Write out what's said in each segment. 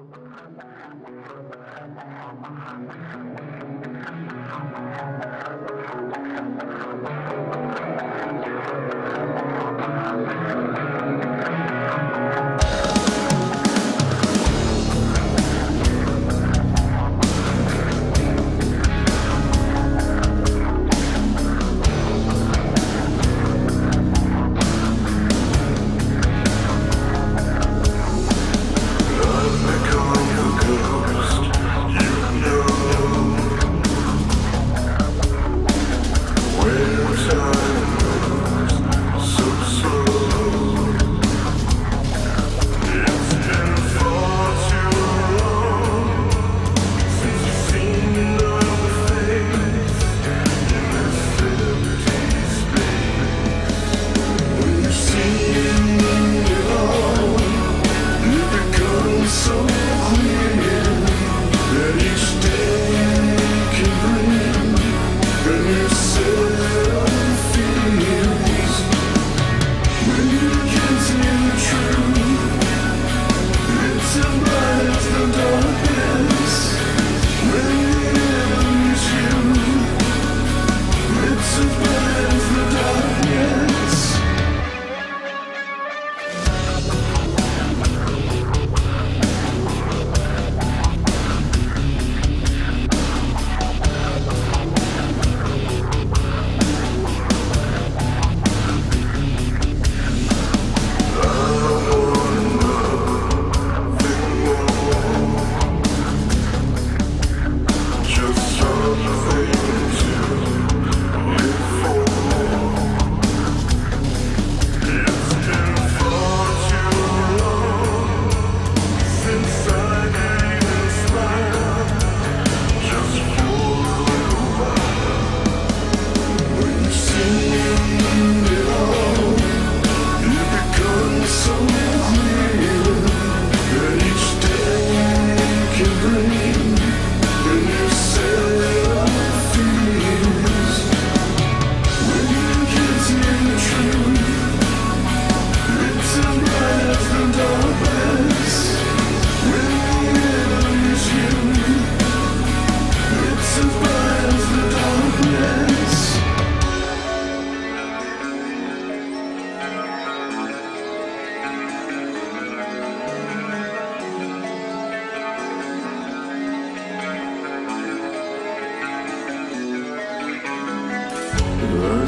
I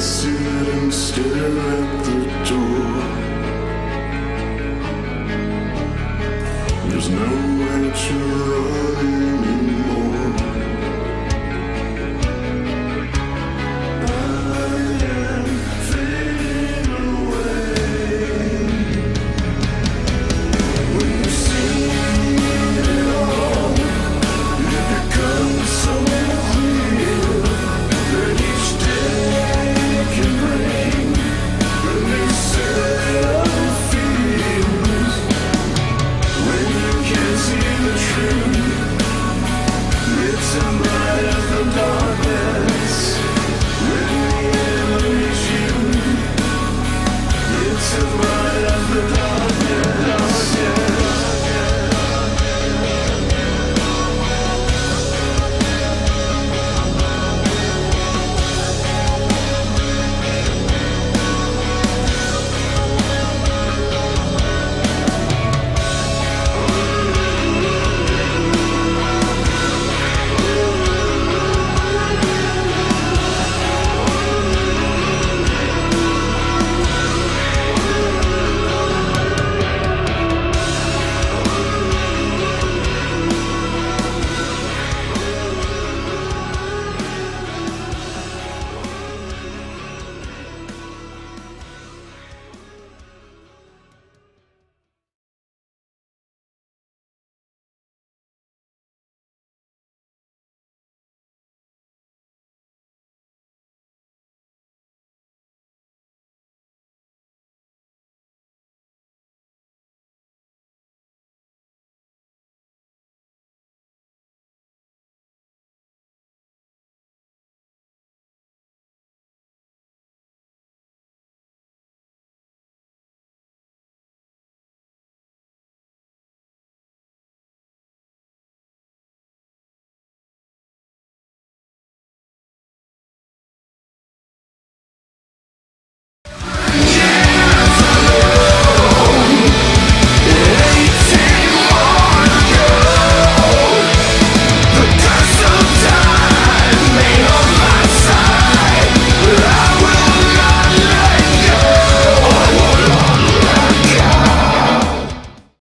sit and stare at the door. There's nowhere to run.